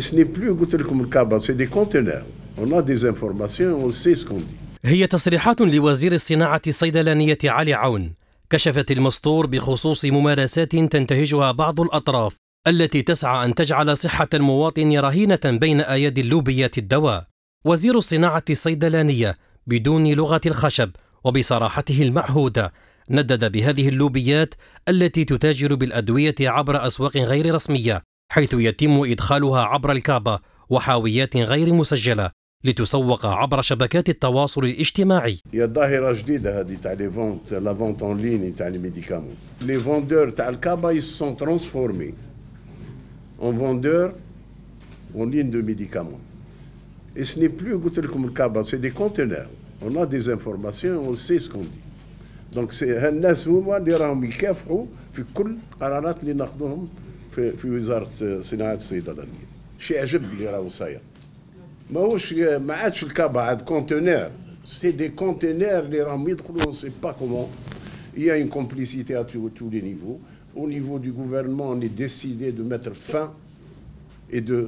ce n'est plus Goutelekoumkaba, c'est des conteneurs. On a des informations, on sait ce qu'on dit. هي تصريحات لوزير الصناعة الصيدلانية علي عون. كشفت المسطور بخصوص ممارسات تنتهجها بعض الأطراف التي تسعى أن تجعل صحة المواطن رهينة بين أيادي اللوبيات الدواء. وزير الصناعة الصيدلانية بدون لغة الخشب وبصراحته المعهودة ندد بهذه اللوبيات التي تتاجر بالأدوية عبر أسواق غير رسمية، حيث يتم إدخالها عبر الكابة وحاويات غير مسجلة لتسوق عبر شبكات التواصل الاجتماعي. هي ظاهرة جديدة هذه تاع لي فونت، لا فونت اون لين تاع لي ميديكامون. لي فوندور تاع الكابة يسون ترانسفورمي اون فوندور اون لين دو ميديكامون. اي سني بلو قلت لكم الكابة، سي دي كونتينور. اون ا دي زانفورماسيون، اون سي سكون دي. دونك هالناس هما اللي راهم يكافحوا في كل القرارات اللي ناخذوهم في وزارة الصناعة الصيدلانية. شيء عجبني اللي راهو صاير. ما عادش الكابا، عاد كونتينور. سي دي كونتينور اللي راهم يدخلوا. اون سي با كومون. يا اون كومبليسيتي ا تو لي نيفو. Au niveau du gouvernement, on est décidé de mettre fin et de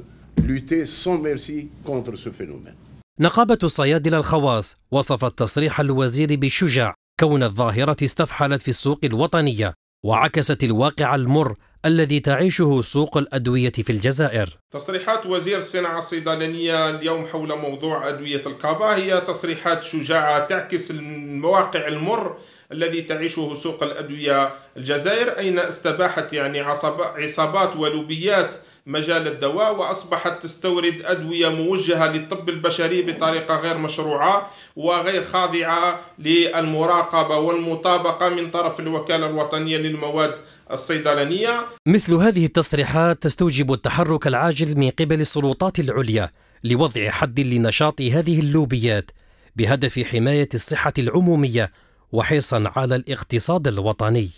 lutter sans merci contre ce phénomène. نقابة الصيادلة الخواص وصفت تصريح الوزير بشجاع، كون الظاهرة استفحلت في السوق الوطنية وعكست الواقع المر الذي تعيشه سوق الأدوية في الجزائر. تصريحات وزير الصناعة الصيدلانية اليوم حول موضوع أدوية الكابا هي تصريحات شجاعة تعكس المواقع المر الذي تعيشه سوق الأدوية الجزائر، أين استباحت عصابات ولوبيات مجال الدواء وأصبحت تستورد أدوية موجهة للطب البشري بطريقة غير مشروعة وغير خاضعة للمراقبة والمطابقة من طرف الوكالة الوطنية للمواد الصيدلانية. مثل هذه التصريحات تستوجب التحرك العاجل من قبل السلطات العليا لوضع حد لنشاط هذه اللوبيات بهدف حماية الصحة العمومية وحرصا على الاقتصاد الوطني.